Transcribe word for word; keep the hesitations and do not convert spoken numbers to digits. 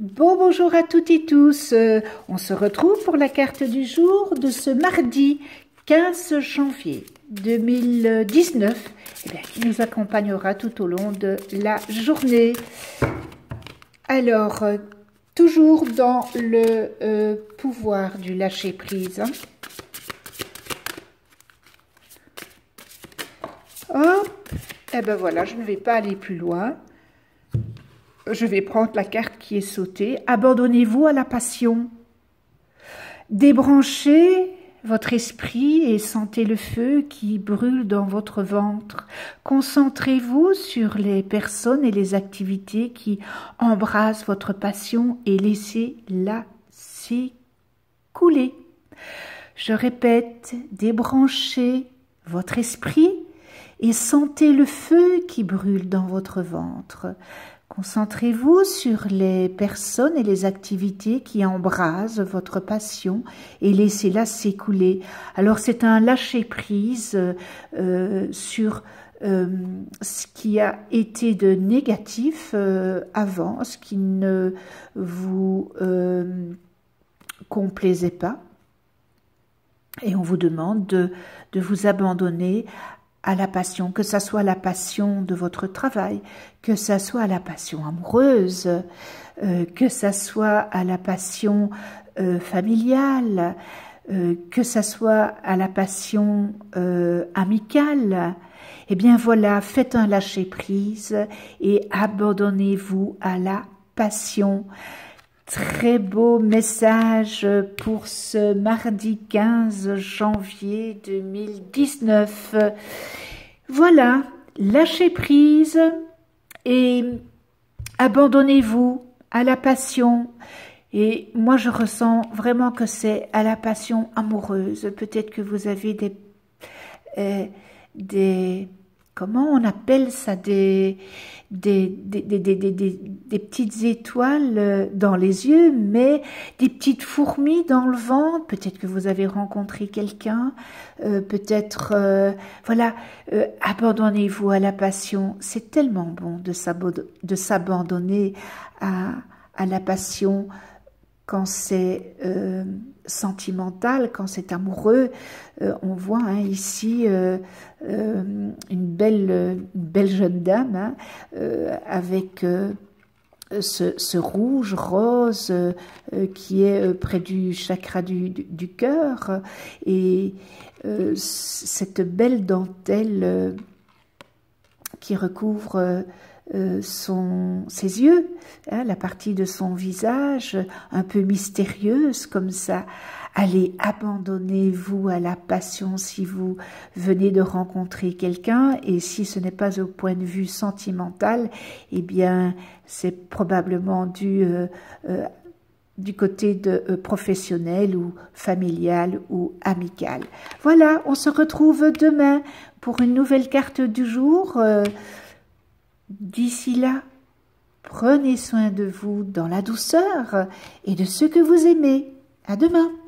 Bon bonjour à toutes et tous, euh, on se retrouve pour la carte du jour de ce mardi quinze janvier deux mille dix-neuf, eh bien, qui nous accompagnera tout au long de la journée. Alors, euh, toujours dans le euh, pouvoir du lâcher-prise. Hein. Hop, et ben voilà, je ne vais pas aller plus loin. Je vais prendre la carte qui est sautée. Abandonnez-vous à la passion. Débranchez votre esprit et sentez le feu qui brûle dans votre ventre. Concentrez-vous sur les personnes et les activités qui embrassent votre passion et laissez-la s'écouler. Je répète, débranchez votre esprit et sentez le feu qui brûle dans votre ventre. Concentrez-vous sur les personnes et les activités qui embrasent votre passion et laissez-la s'écouler. Alors c'est un lâcher-prise euh, sur euh, ce qui a été de négatif euh, avant, ce qui ne vous euh, complaisait pas. Et on vous demande de, de vous abandonner à la passion, que ça soit la passion de votre travail, que ça soit à la passion amoureuse, euh, que ça soit à la passion euh, familiale, euh, que ça soit à la passion euh, amicale. Eh bien voilà, faites un lâcher-prise et abandonnez-vous à la passion. Très beau message pour ce mardi quinze janvier deux mille dix-neuf. Voilà, lâchez prise et abandonnez-vous à la passion. Et moi, je ressens vraiment que c'est à la passion amoureuse. Peut-être que vous avez des... Euh, des comment on appelle ça, des, des, des, des, des, des, des petites étoiles dans les yeux, mais des petites fourmis dans le ventre. Peut-être que vous avez rencontré quelqu'un, euh, peut-être, euh, voilà, euh, abandonnez-vous à la passion. C'est tellement bon de s'abandonner à, à la passion quand c'est euh, sentimental, quand c'est amoureux. Euh, on voit hein, ici euh, euh, une, belle, une belle jeune dame hein, euh, avec euh, ce, ce rouge rose euh, qui est euh, près du chakra du, du, du cœur et euh, cette belle dentelle euh, qui recouvre euh, Euh, son, ses yeux, hein, la partie de son visage un peu mystérieuse comme ça. Allez, abandonnez-vous à la passion si vous venez de rencontrer quelqu'un et si ce n'est pas au point de vue sentimental, eh bien c'est probablement dû euh, euh, du côté de euh, professionnel ou familial ou amical. Voilà, on se retrouve demain pour une nouvelle carte du jour. euh, D'ici là, prenez soin de vous dans la douceur et de ceux que vous aimez. À demain!